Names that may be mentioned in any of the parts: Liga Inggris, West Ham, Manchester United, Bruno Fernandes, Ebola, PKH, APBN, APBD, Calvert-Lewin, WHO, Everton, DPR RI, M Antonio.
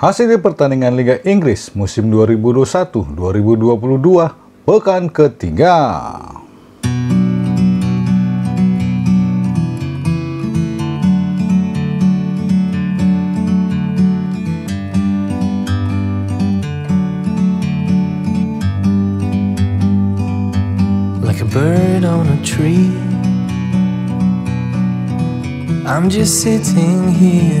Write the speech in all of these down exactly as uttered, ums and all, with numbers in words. Hasil pertandingan Liga Inggris musim dua ribu dua puluh satu dua ribu dua puluh dua pekan ketiga. Like a bird on a tree, I'm just sitting here.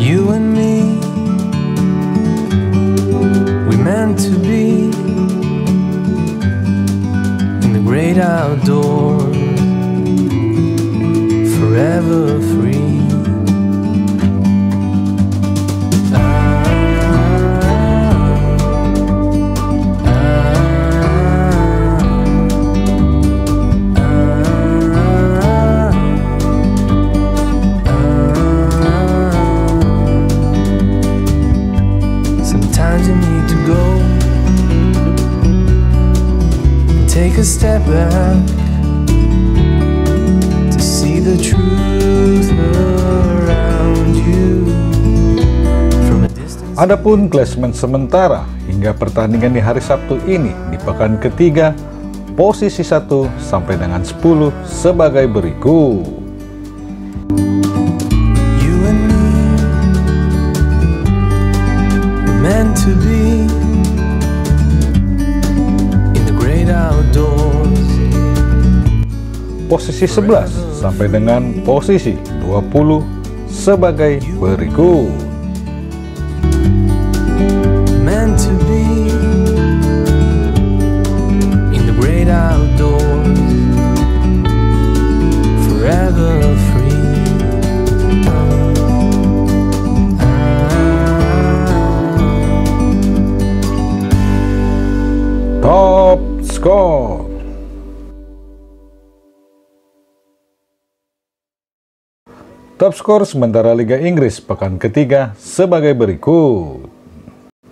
you and me. We're meant to be. Great outdoor, forever free. Ah, ah, ah, ah. Sometimes you need to go. Take a step back to see the truth around you. From a distance. Adapun klasemen sementara hingga pertandingan di hari Sabtu ini di pekan ketiga, posisi satu sampai dengan sepuluh sebagai berikut. You and me, meant to be. Posisi sebelas sampai dengan posisi dua puluh sebagai berikut. Top score. Top skor sementara Liga Inggris pekan ketiga sebagai berikut.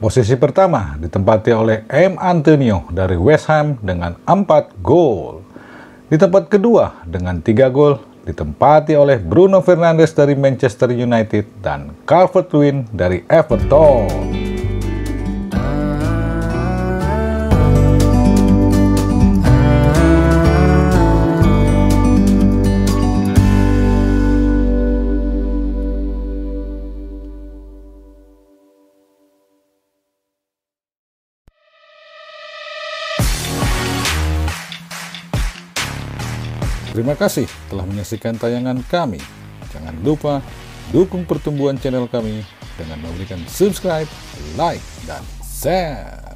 Posisi pertama ditempati oleh M Antonio dari West Ham dengan empat gol. Di tempat kedua dengan tiga gol ditempati oleh Bruno Fernandes dari Manchester United dan Calvert-Lewin dari Everton. Terima kasih telah menyaksikan tayangan kami. Jangan lupa dukung pertumbuhan channel kami dengan memberikan subscribe, like, dan share.